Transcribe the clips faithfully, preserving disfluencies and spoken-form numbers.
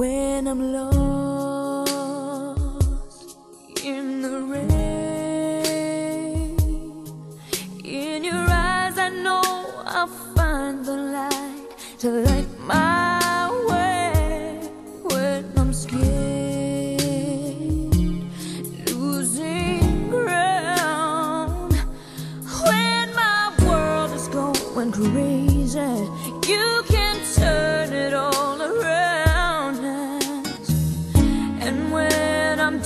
When I'm lost in the rain, in your eyes I know I'll find the light to light my way. When I'm scared, losing ground, when my world is going crazy, you can turn it all around.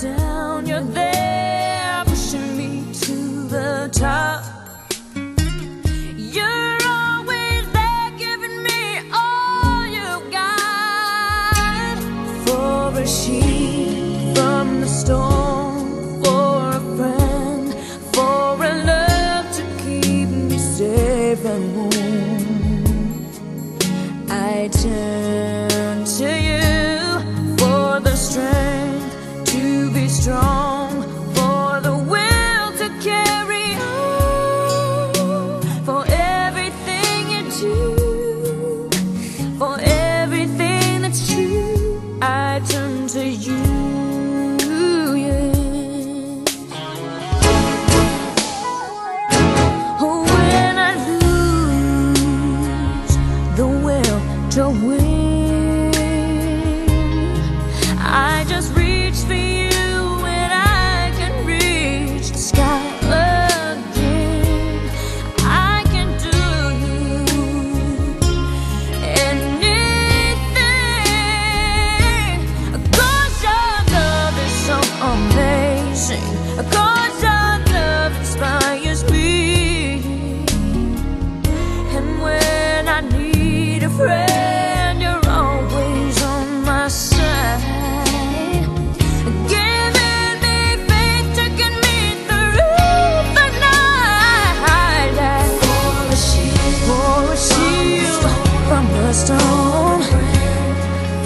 Down, you're there, pushing me to the top. You're always there, giving me all you got. For a sheep from the storm, for a friend, for a love to keep me safe and warm, I turn to you for the strength to be strong, for the will to carry on, for everything you do, for everything that's true, I turn to you. Yeah. Oh, when I lose the will to win, I just reach for you and I can reach the sky again. I can do anything, 'cause your love is so amazing, 'cause your love inspires me. And when I need a friend, you're always on my side, giving me faith, taking me through the night. For a shield, for a shield from the storm,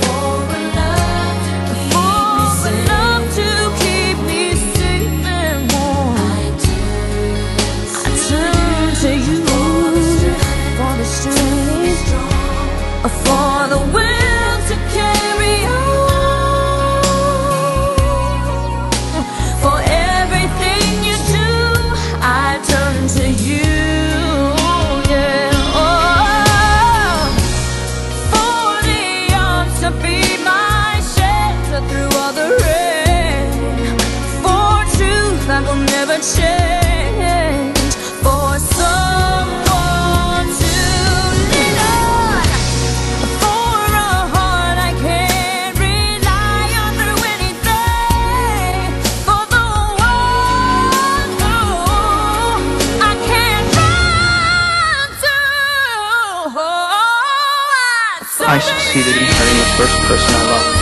for a love to for a love to keep me safe and warm, I turn, I turn to you for the strength, for the will to carry on. Change for someone to lean on, for a heart I can rely on through anything, for the one who I can run to. I succeeded in hurting the first person I loved.